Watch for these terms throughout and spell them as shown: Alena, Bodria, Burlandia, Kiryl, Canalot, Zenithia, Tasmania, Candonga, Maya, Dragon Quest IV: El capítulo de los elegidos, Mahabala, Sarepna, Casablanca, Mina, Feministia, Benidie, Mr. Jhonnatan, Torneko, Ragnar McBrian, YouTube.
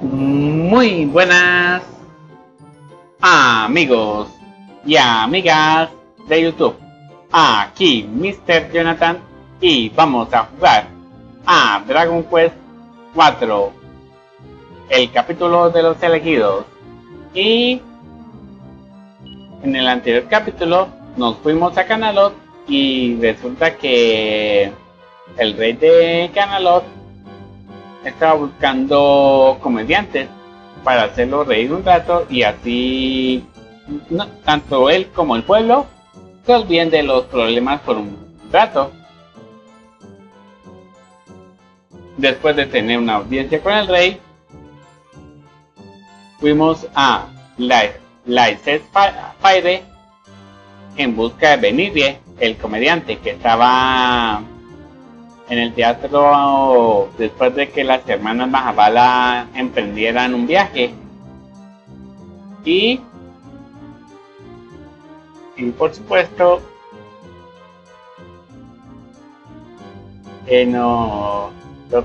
Muy buenas amigos y amigas de YouTube. Aquí Mr. Jhonnatan y vamos a jugar a Dragon Quest IV: El capítulo de los elegidos. Y en el anterior capítulo nos fuimos a Canalot y resulta que el rey de Canalot estaba buscando comediantes para hacerlo reír un rato y así tanto él como el pueblo se olviden de los problemas por un rato. Después de tener una audiencia con el rey, fuimos a Laissez-faire en busca de Benidie, el comediante que estaba en el teatro después de que las hermanas Mahabala emprendieran un viaje. Y por supuesto lo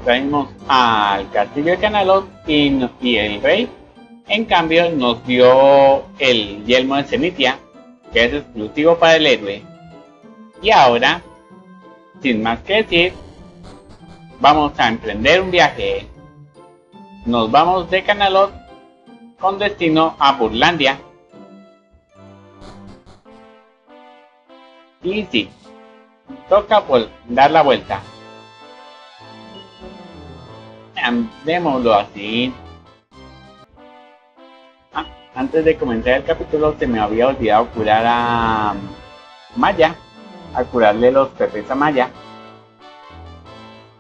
traímos al castillo de Canalot y el rey en cambio nos dio el yelmo de Zenithia, que es exclusivo para el héroe. Y ahora, sin más que decir, vamos a emprender un viaje. Nos vamos de Canalot con destino a Burlandia. Y sí, toca dar la vuelta. Démoslo así. Antes de comenzar el capítulo se me había olvidado curar a Maya, a curarle los pepes a Maya.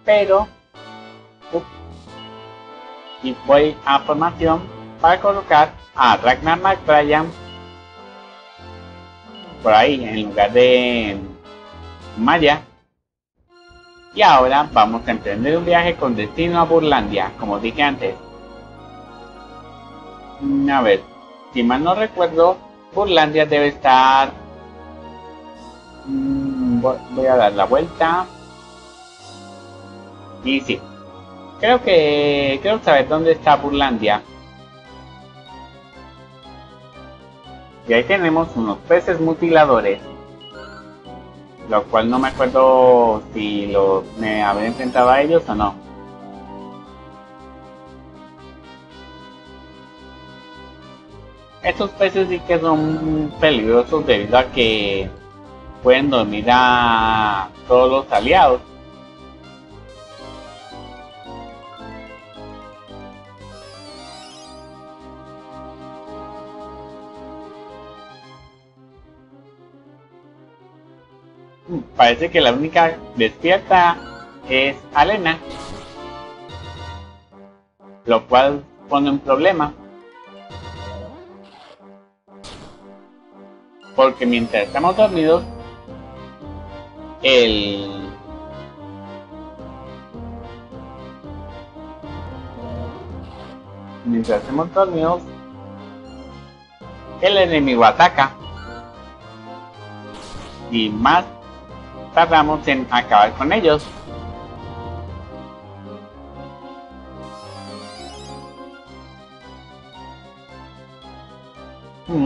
Pero y voy a formación para colocar a Ragnar McBrian por ahí en lugar de Maya. Y ahora vamos a emprender un viaje con destino a Burlandia, como dije antes. A ver, si mal no recuerdo, Burlandia debe estar... voy a dar la vuelta. Y sí, creo saber dónde está Burlandia. Y ahí tenemos unos peces mutiladores, lo cual no me acuerdo si me habré enfrentado a ellos o no. Estos peces sí que son peligrosos debido a que pueden dormir a todos los aliados. Parece que la única despierta es Alena, lo cual pone un problema, porque mientras estamos dormidos el enemigo ataca y más tardamos en acabar con ellos.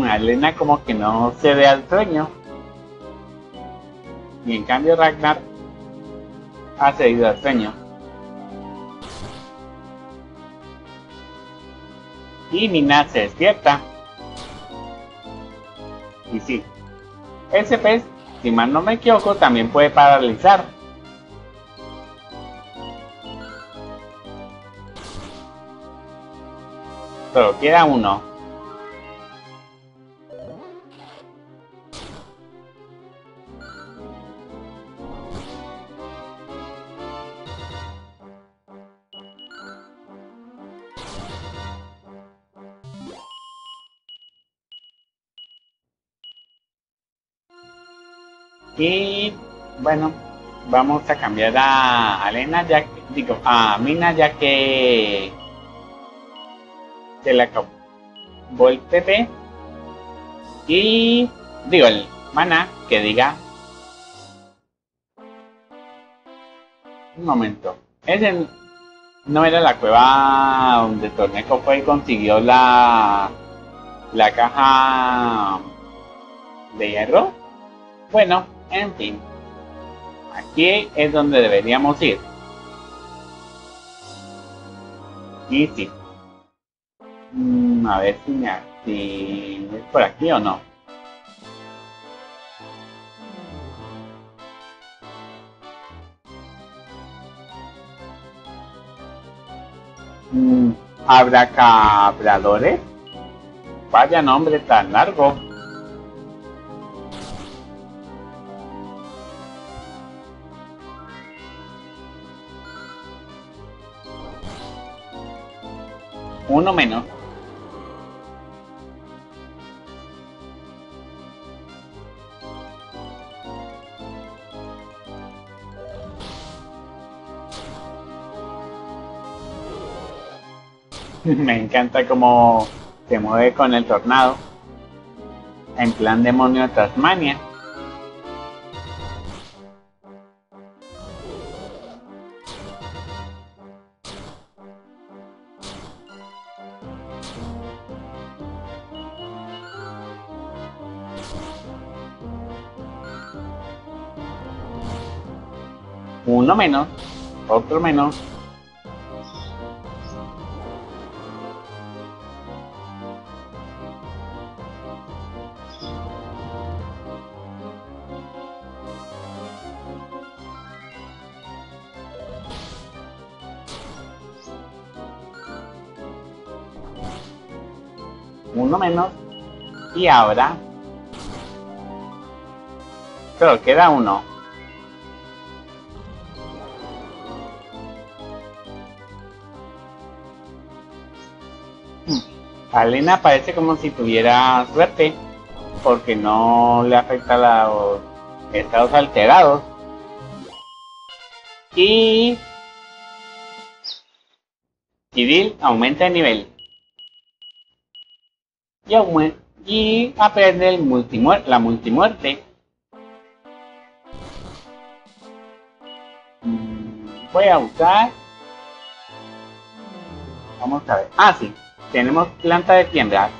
Alena como que no cede al sueño y en cambio Ragnar ha cedido al sueño. Y Mina se despierta. Y sí, ese pez, si mal no me equivoco, también puede paralizar. Pero queda uno. Y bueno, vamos a cambiar a Alena, a Mina, ya que se le acabó el PP. Y digo, el maná, que diga. Un momento. Es en No era la cueva donde Torneko fue y consiguió la caja de hierro. Bueno, en fin. Aquí es donde deberíamos ir. Y sí. A ver si es por aquí o no. ¿Habrá cabradores? Vaya nombre tan largo. Uno menos. Me encanta cómo se mueve con el tornado. En plan demonio de Tasmania. Uno menos, otro menos. Uno menos. Y ahora... Pero queda uno. Alena parece como si tuviera suerte, porque no le afecta a los estados alterados. Y... Kiryl aumenta de nivel. Y aprende la multimuerte. Voy a usar... Vamos a ver. Ah, sí. Tenemos planta de tiemblas.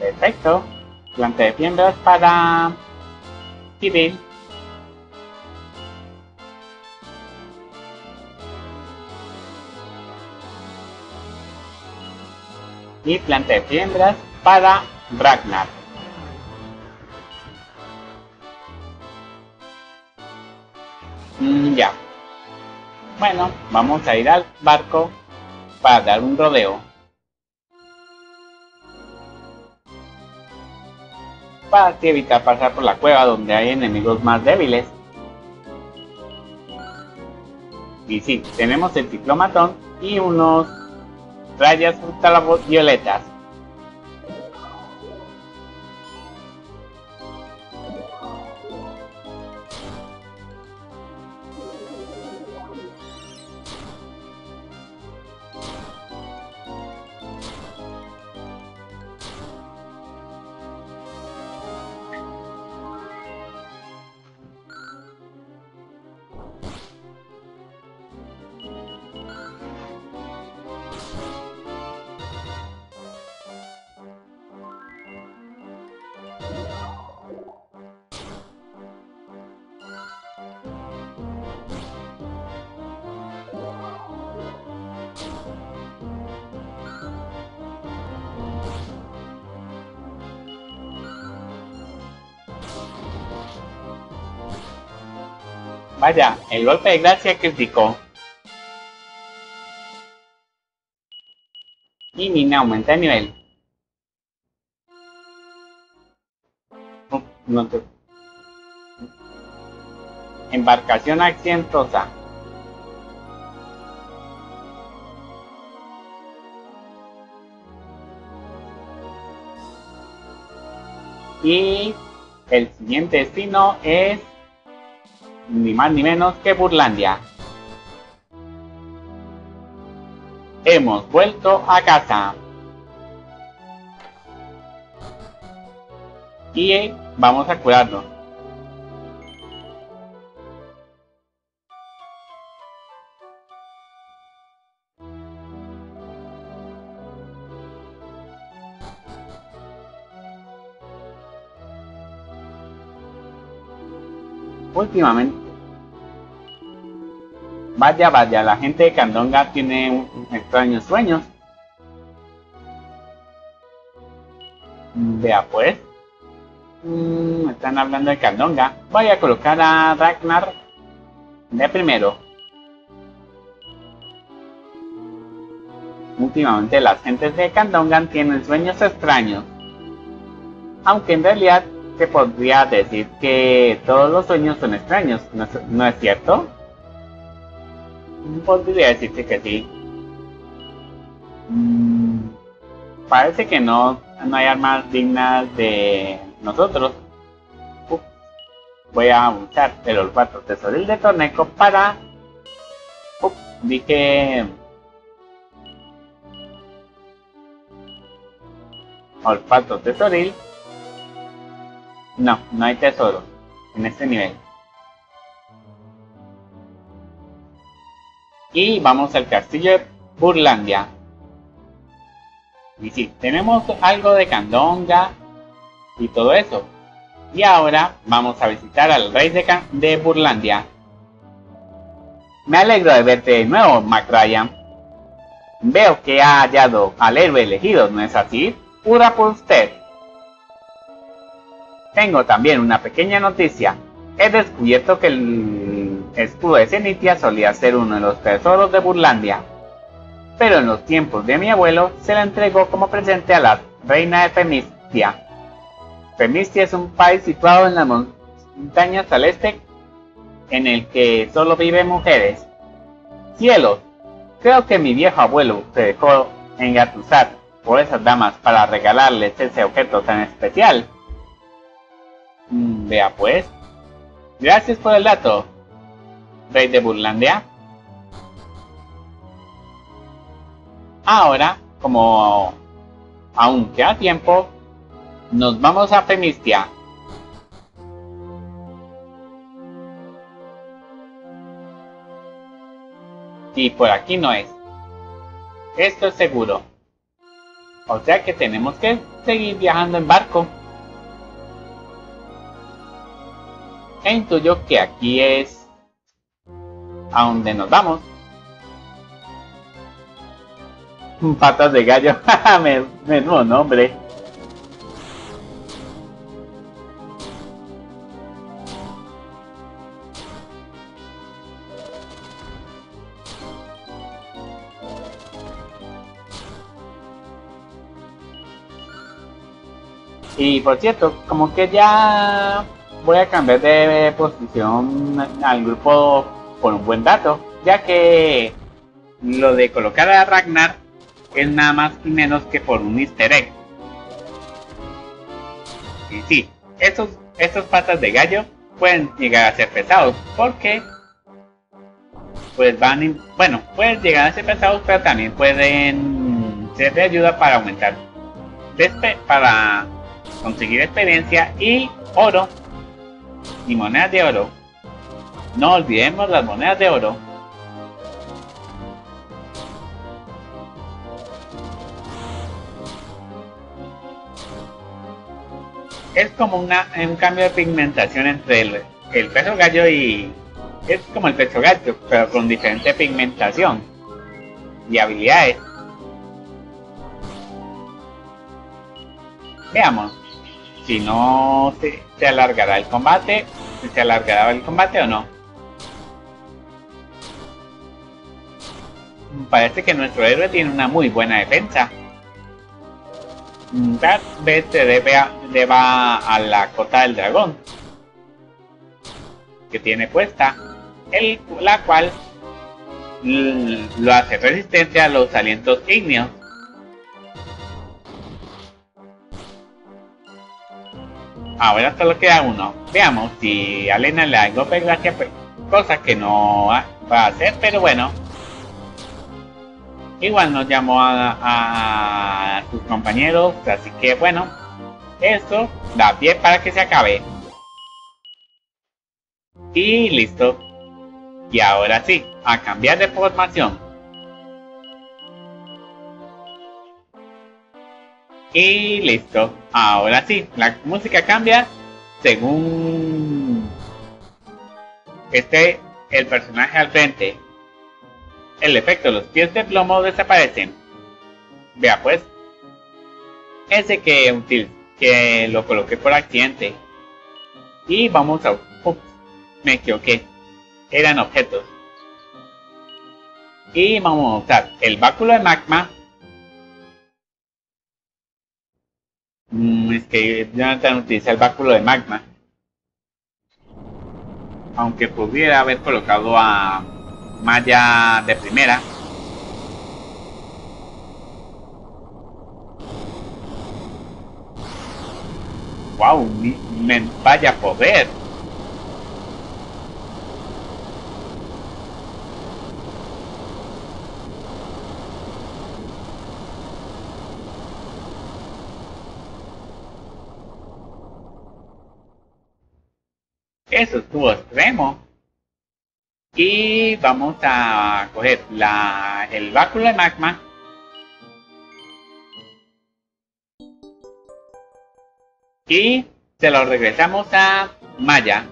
Perfecto. Planta de tiemblas para... Kiryl. Y planta de piedras para Ragnar. Ya. Bueno, vamos a ir al barco para dar un rodeo. Para así evitar pasar por la cueva donde hay enemigos más débiles. Y sí, tenemos el ciclomatón y unos... rayas ultravioletas. Vaya, el golpe de gracia criticó. Y Mina aumenta de nivel. No te... Embarcación accidentosa. Y el siguiente destino es... ni más ni menos que Burlandia. Hemos vuelto a casa. y vamos a curarnos. Últimamente, vaya, vaya, la gente de Candonga tiene extraños sueños. Vea pues, están hablando de Candonga. Voy a colocar a Ragnar de primero. Últimamente las gentes de Candonga tienen sueños extraños, aunque en realidad se podría decir que todos los sueños son extraños, ¿no es cierto? Podría decirse que sí. Parece que no hay armas dignas de nosotros. Voy a usar el olfato tesoril de Torneko para... dije... olfato tesoril. No hay tesoro en este nivel. Y vamos al castillo de Burlandia. Y sí, tenemos algo de Candonga y todo eso. Y ahora vamos a visitar al rey de Burlandia. Me alegro de verte de nuevo, McBrian. Veo que ha hallado al héroe elegido, ¿no es así? ¡Hurra por usted! Tengo también una pequeña noticia. He descubierto que el escudo de Zenithia solía ser uno de los tesoros de Burlandia, pero en los tiempos de mi abuelo se la entregó como presente a la reina de Feministia. Feministia es un país situado en las montañas al este, en el que solo viven mujeres. ¡Cielos! Creo que mi viejo abuelo se dejó engatusar por esas damas para regalarles ese objeto tan especial. Vea pues. Gracias por el dato, rey de Burlandia. Ahora, como aún queda tiempo, nos vamos a Feministia. Y por aquí no es. Esto es seguro. O sea que tenemos que seguir viajando en barco. E intuyo que aquí es a donde nos vamos. Patas de gallo, menudo nombre. Y por cierto, como que ya voy a cambiar de posición al grupo por un buen dato, ya que lo de colocar a Ragnar es nada más y menos que por un easter egg. Y sí, estos patas de gallo pueden llegar a ser pesados, porque pues van, bueno, pueden llegar a ser pesados, pero también pueden ser de ayuda para aumentar, para conseguir experiencia y oro, y monedas de oro. No olvidemos las monedas de oro. Es como un cambio de pigmentación entre el peso gallo y... es como el peso gallo, pero con diferente pigmentación y habilidades. Veamos si no se alargará el combate, si se alargará el combate o no. Parece que nuestro héroe tiene una muy buena defensa. Tal vez se deba a la cota del dragón que tiene puesta, la cual lo hace resistente a los alientos ígneos. Ahora solo queda uno. Veamos si a Alena le hago gracia, cosa que no va a hacer, pero bueno. Igual nos llamó a sus compañeros, así que bueno, Esto da pie para que se acabe. Y listo. Y ahora sí, a cambiar de formación. Y listo. Ahora sí, la música cambia según esté el personaje al frente. El efecto de los pies de plomo desaparecen. Vea pues. Ese que lo coloqué por accidente. Y vamos a... Ups, me equivoqué. Eran objetos. Y vamos a usar el báculo de magma. Es que Jhonnatan utiliza el báculo de magma. Aunque pudiera haber colocado a Maya de primera. Wow, vaya poder. Eso estuvo extremo. Y vamos a coger el báculo de magma. Y se lo regresamos a Maya.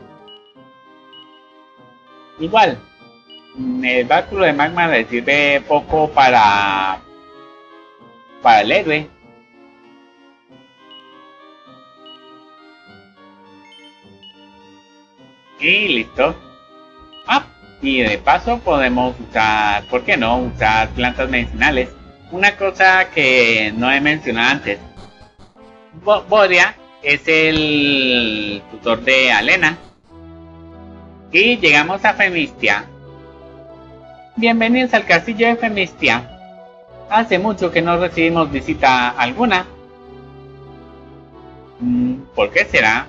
Igual, el báculo de magma le sirve poco para el héroe. Y listo. Ah, y de paso podemos usar, ¿por qué no? Usar plantas medicinales. Una cosa que no he mencionado antes. Borya es el tutor de Alena. Y llegamos a Feministia. Bienvenidos al castillo de Feministia. Hace mucho que no recibimos visita alguna. ¿Por qué será?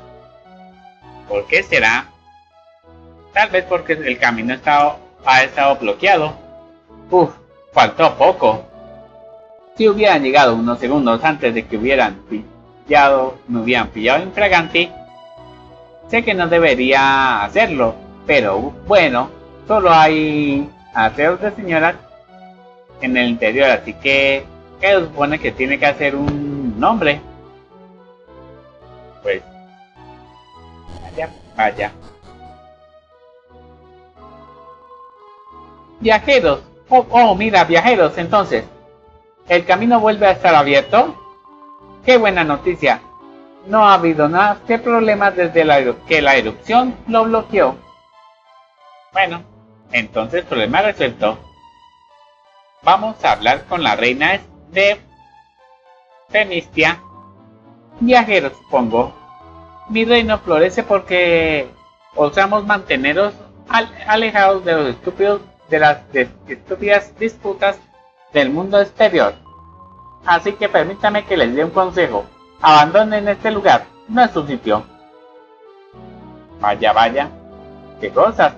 ¿Por qué será? Tal vez porque el camino ha estado bloqueado. Uf, faltó poco. Si hubieran llegado unos segundos antes de que me hubieran pillado infraganti. Sé que no debería hacerlo, pero bueno, solo hay aseos de señoras en el interior, así que se supone que tiene que hacer un nombre. Pues... Vaya, vaya. Viajeros, oh mira, viajeros, entonces, ¿el camino vuelve a estar abierto? ¡Qué buena noticia! No ha habido nada de problemas desde que la erupción lo bloqueó. Bueno, entonces problema resuelto. Vamos a hablar con la reina de Feministia. Viajeros, supongo. Mi reino florece porque osamos manteneros alejados de los estúpidos de las estúpidas disputas del mundo exterior. Así que permítame que les dé un consejo. Abandonen este lugar, no es su sitio. Vaya, vaya, qué cosas.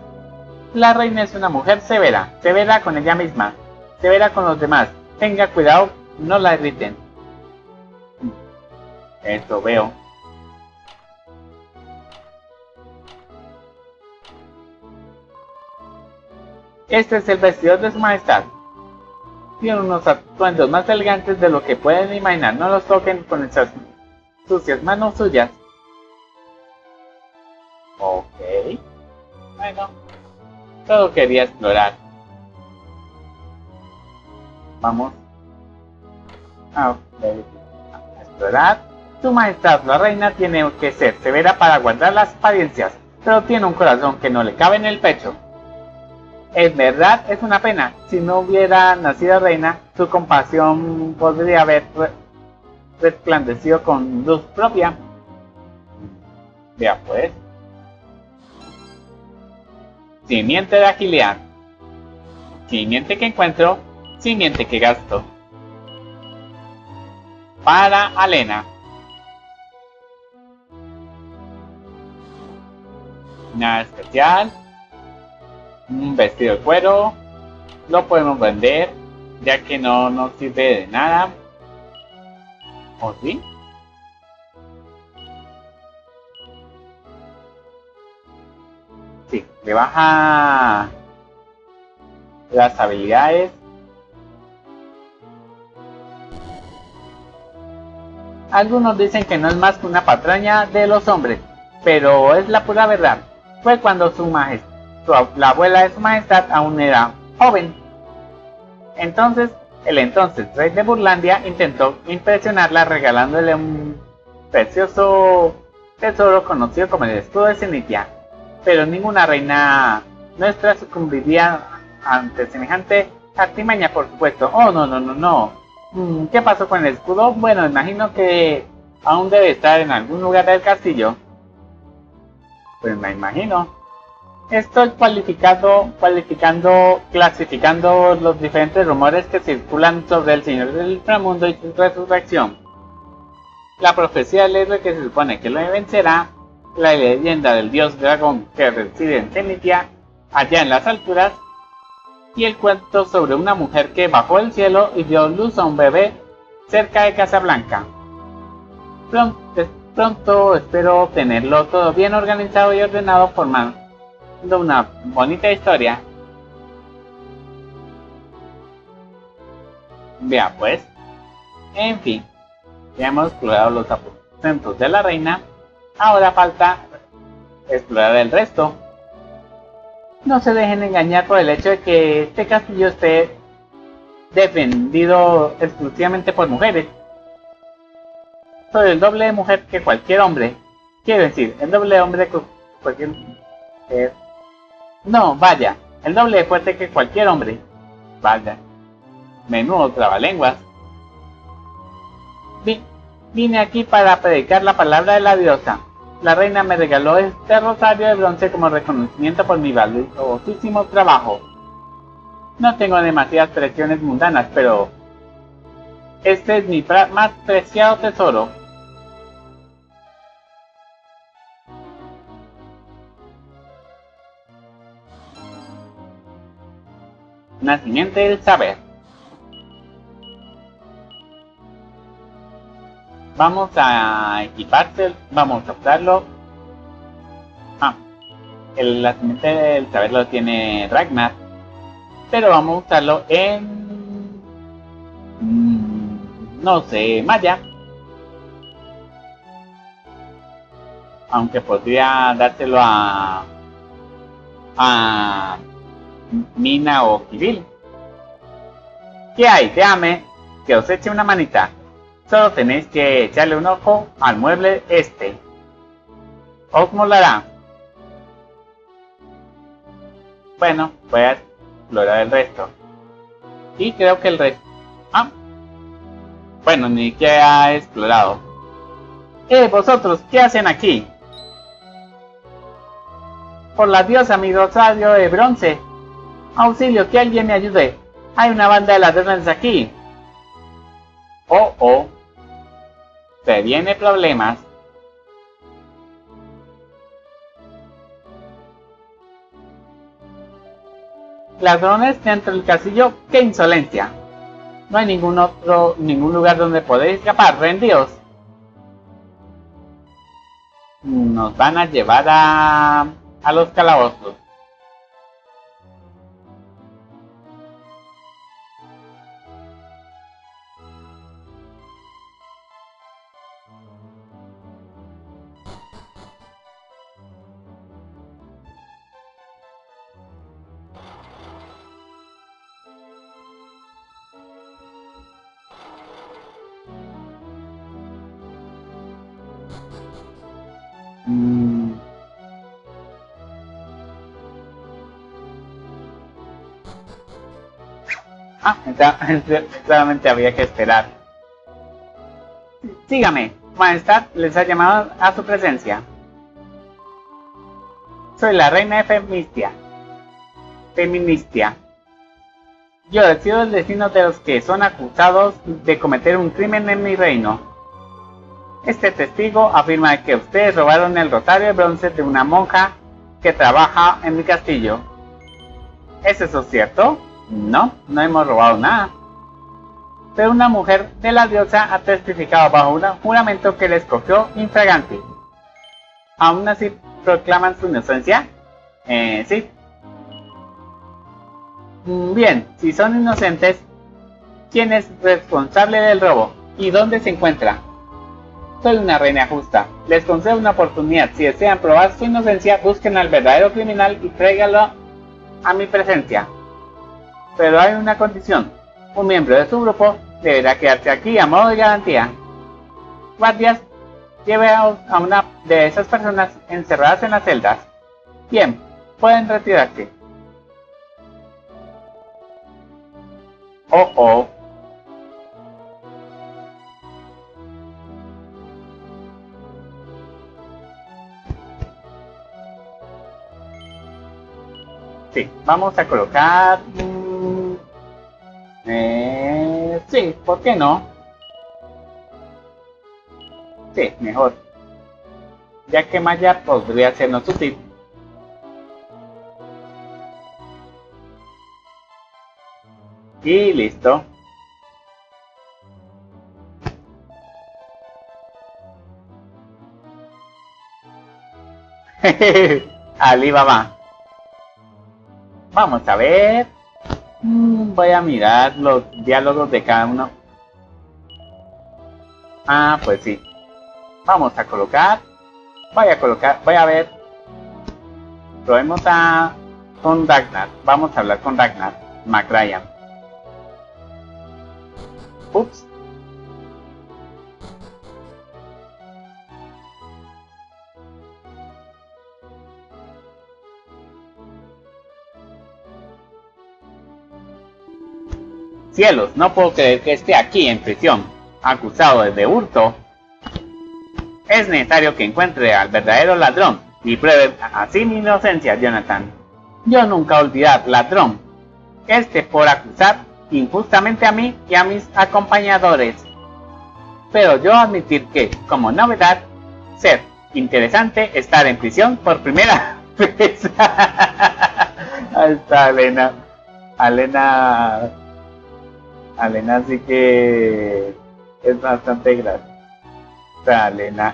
La reina es una mujer severa, severa con ella misma, severa con los demás. Tenga cuidado, no la irriten. Eso veo. Este es el vestido de su majestad. Tienen unos atuendos más elegantes de lo que pueden imaginar. No los toquen con esas sucias manos suyas. Ok. Bueno. Todo quería explorar. Vamos. A explorar. Su majestad, la reina, tiene que ser severa para guardar las apariencias. Pero tiene un corazón que no le cabe en el pecho. En verdad es una pena, si no hubiera nacido reina, su compasión podría haber resplandecido con luz propia. Vea pues. Simiente de agilidad. Simiente que encuentro, simiente que gasto. Para Alena. Nada especial. Un vestido de cuero, lo podemos vender, ya que no nos sirve de nada. ¿O sí? Sí, me baja las habilidades. Algunos dicen que no es más que una patraña de los hombres, pero es la pura verdad. Fue cuando la abuela de su majestad aún era joven. Entonces, el entonces rey de Burlandia intentó impresionarla regalándole un precioso tesoro conocido como el escudo de Zenithia, pero ninguna reina nuestra sucumbiría ante semejante artimaña, por supuesto. Oh, no. ¿Qué pasó con el escudo? Bueno, imagino que aún debe estar en algún lugar del castillo. Pues me imagino. Estoy clasificando los diferentes rumores que circulan sobre el señor del inframundo y su resurrección. La profecía del héroe que se supone que lo vencerá, la leyenda del dios dragón que reside en Zenithia, allá en las alturas, y el cuento sobre una mujer que bajó del cielo y dio luz a un bebé cerca de Casablanca. Pronto espero tenerlo todo bien organizado y ordenado, formando una bonita historia. Vea pues. En fin, ya hemos explorado los aposentos de la reina. Ahora falta explorar el resto. No se dejen engañar por el hecho de que este castillo esté defendido exclusivamente por mujeres. Soy el doble de mujer que cualquier hombre. Quiero decir, el doble de hombre que cualquier mujer. No, vaya, el doble de fuerte que cualquier hombre. Vaya, menudo trabalenguas. Vine aquí para predicar la palabra de la diosa. La reina me regaló este rosario de bronce como reconocimiento por mi valiosísimo trabajo. No tengo demasiadas presiones mundanas, pero este es mi más preciado tesoro. Nacimiento del saber. Vamos a equiparse, vamos a usarlo. El nacimiento del saber lo tiene Ragnar, pero vamos a usarlo en... no sé, Maya. Aunque podría dárselo a Mina o Kiryl. ¿Qué hay? Déjame que os eche una manita. Solo tenéis que echarle un ojo al mueble este. Os molará. Bueno, voy a explorar el resto. Y creo que el resto... bueno, ni que ha explorado. Vosotros, ¿qué hacen aquí? Por la diosa, mi rosario de bronce. Auxilio, que alguien me ayude. Hay una banda de ladrones aquí. Oh, oh. Se viene problemas. Ladrones dentro del castillo, qué insolencia. No hay ningún lugar donde podéis escapar, rendidos. Nos van a llevar a los calabozos. Solamente había que esperar. Sígame, majestad les ha llamado a su presencia. Soy la reina de Feministia. Yo decido el destino de los que son acusados de cometer un crimen en mi reino. Este testigo afirma que ustedes robaron el rosario de bronce de una monja que trabaja en mi castillo. ¿Es eso cierto? No, no hemos robado nada. Pero una mujer de la diosa ha testificado bajo un juramento que les cogió infragante. ¿Aún así proclaman su inocencia? Sí. Bien, si son inocentes, ¿quién es responsable del robo? ¿Y dónde se encuentra? Soy una reina justa. Les concedo una oportunidad. Si desean probar su inocencia, busquen al verdadero criminal y tráigalo a mi presencia. Pero hay una condición. Un miembro de su grupo deberá quedarse aquí a modo de garantía. Guardias, lleve a una de esas personas encerradas en las celdas. Bien, pueden retirarse. Oh, oh. Sí, vamos a colocar... sí, ¿por qué no? Sí, mejor. Ya que Maya podría hacernos útil. Y listo. Alibaba. Vamos a ver. Voy a mirar los diálogos de cada uno. Ah, pues sí. Vamos a colocar. Voy a ver. Probemos con Ragnar. Vamos a hablar con Ragnar McBrian. Ups. Cielos, no puedo creer que esté aquí en prisión, acusado de hurto. Es necesario que encuentre al verdadero ladrón y pruebe así mi inocencia, Jhonnatan. Yo nunca olvidar, ladrón. Este por acusar injustamente a mí y a mis acompañadores. Pero yo admitir que, como novedad, ser interesante estar en prisión por primera vez. Ahí está Alena. Alena sí que es bastante grave. Alena.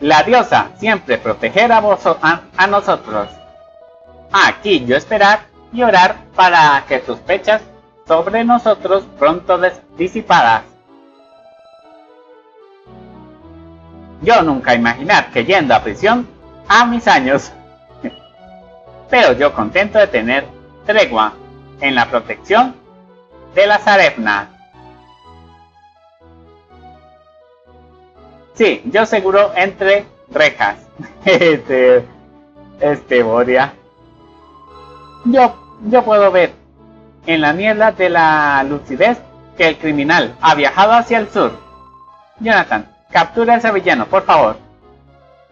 La diosa siempre protegerá a nosotros. Aquí yo esperar y orar para que sus sospechas sobre nosotros pronto disipadas. Yo nunca imaginar que yendo a prisión a mis años. Pero yo contento de tener tregua en la protección de la Sarepna. Sí, yo seguro entre rejas. Borya. Yo puedo ver en la niebla de la lucidez que el criminal ha viajado hacia el sur. Jhonnatan, captura a ese villano, por favor.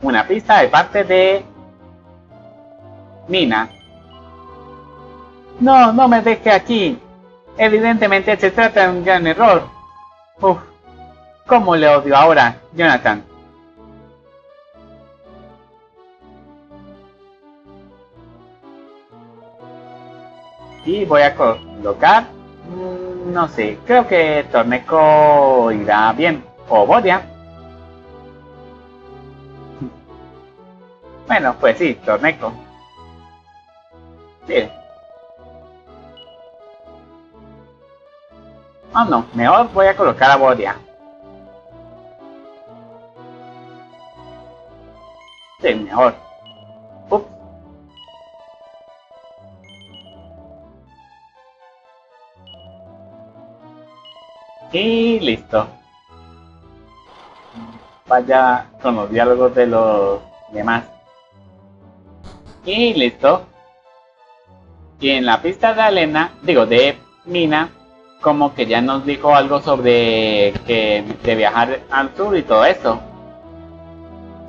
Una pista de parte de Mina. No, no me deje aquí. Evidentemente se trata de un gran error. Uf, cómo le odio ahora, Jhonnatan. Y voy a colocar... no sé, creo que Torneko irá bien. O Bodria. Bueno, pues sí, Torneko. Sí. Oh no, mejor voy a colocar a Borya. Sí, mejor. Ups. Y listo. Vaya con los diálogos de los demás. Y listo. Y en la pista de Alena, digo, de Mina, como que ya nos dijo algo sobre que de viajar al sur y todo eso.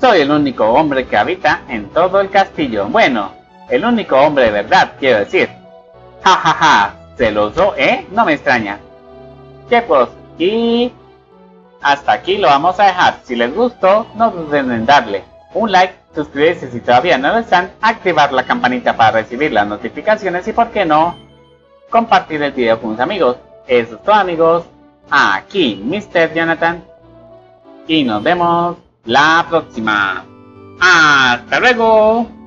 Soy el único hombre que habita en todo el castillo. Bueno, el único hombre de verdad, quiero decir. Ja, ja, ja. Celoso, ¿eh? No me extraña. Que pues, y hasta aquí lo vamos a dejar. Si les gustó, no duden en darle un like, suscribirse si todavía no lo están, activar la campanita para recibir las notificaciones y, por qué no, compartir el video con sus amigos. Eso es todo, amigos. Aquí Mr. Jhonnatan. Y nos vemos la próxima. ¡Hasta luego!